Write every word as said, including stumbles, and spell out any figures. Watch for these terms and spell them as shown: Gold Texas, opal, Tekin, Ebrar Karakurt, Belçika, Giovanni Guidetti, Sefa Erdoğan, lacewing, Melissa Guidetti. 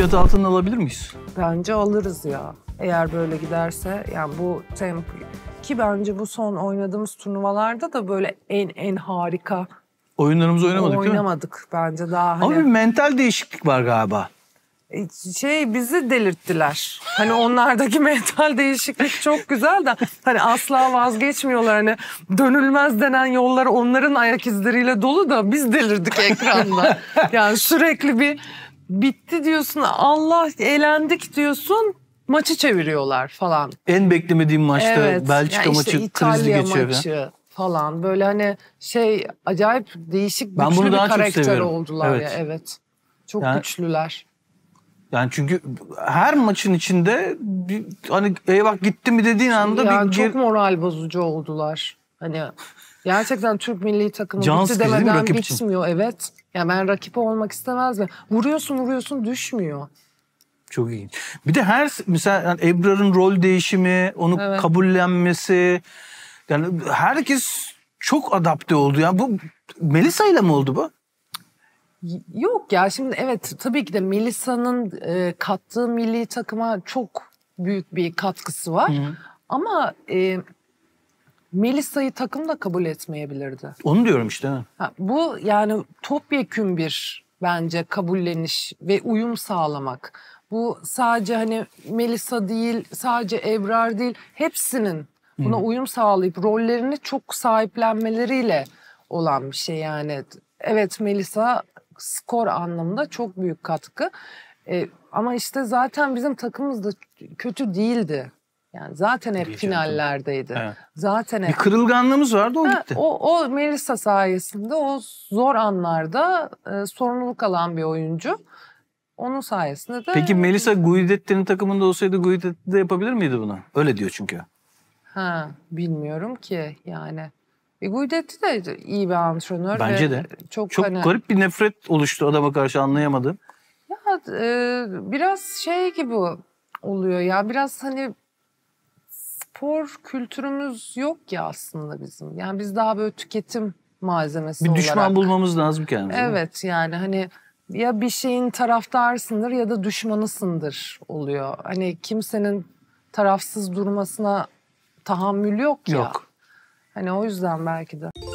fiyatı altında alabilir miyiz? Bence alırız ya. Eğer böyle giderse yani bu tempo ki bence bu son oynadığımız turnuvalarda da böyle en en harika oyunlarımızı oynamadık, oynamadık değil mi? Oynamadık bence daha hani. Ama bir mental değişiklik var galiba. Şey bizi delirttiler. Hani onlardaki mental değişiklik çok güzel de hani asla vazgeçmiyorlar. Hani dönülmez denen yollar onların ayak izleriyle dolu da biz delirdik ekranda. Yani sürekli bir bitti diyorsun, Allah eğlendik diyorsun, maçı çeviriyorlar falan. En beklemediğim maçta evet, Belçika yani işte maçı İtalya krizi geçiyor. Maçı falan böyle hani şey acayip değişik güçlü ben bunu bir daha karakter çok oldular evet. ya evet. Çok yani, güçlüler. Yani çünkü her maçın içinde bir, hani eyvah gitti mi dediğin anda yani bir çok moral bozucu oldular. Hani gerçekten Türk milli takımı bitti demeden bitmiyor için. Evet. Ya yani ben rakip olmak istemezdim. Vuruyorsun vuruyorsun düşmüyor. Çok iyi. Bir de her mesela yani Ebrar'ın rol değişimi, onu evet. kabullenmesi yani herkes çok adapte oldu. Yani bu Melissa ile mi oldu bu? Yok ya şimdi evet tabii ki de Melissa'nın e, kattığı milli takıma çok büyük bir katkısı var. Hı-hı. Ama e, Melissa'yı takım da kabul etmeyebilirdi. Onu diyorum işte. Ha, bu yani topyekün bir bence kabulleniş ve uyum sağlamak. Bu sadece hani Melissa değil, sadece Ebrar değil, hepsinin buna Hı-hı. uyum sağlayıp rollerini çok sahiplenmeleriyle olan bir şey yani. Evet Melissa... skor anlamında çok büyük katkı. Ee, ama işte zaten bizim takımımız da kötü değildi. Yani zaten hep Diyeceğim finallerdeydi. Evet. Zaten hep. Bir kırılganlığımız vardı o ha, gitti. O, o Melissa sayesinde o zor anlarda e, sorumluluk alan bir oyuncu. Onun sayesinde de... Peki Melissa Guidetti'nin takımında olsaydı Guidetti de yapabilir miydi bunu? Öyle diyor çünkü. Ha, bilmiyorum ki yani. E, Guidetti de iyi bir antrenör. Bence de. Çok, çok hani... garip bir nefret oluştu adama karşı, anlayamadım. Ya e, biraz şey gibi oluyor ya. Biraz hani spor kültürümüz yok ya aslında bizim. Yani biz daha böyle tüketim malzemesi olarak. Bir düşman olarak. bulmamız lazım kendimize. Evet yani hani ya bir şeyin taraftarsındır ya da düşmanısındır oluyor. Hani kimsenin tarafsız durmasına tahammül yok ya. Yok. Hani o yüzden belki de.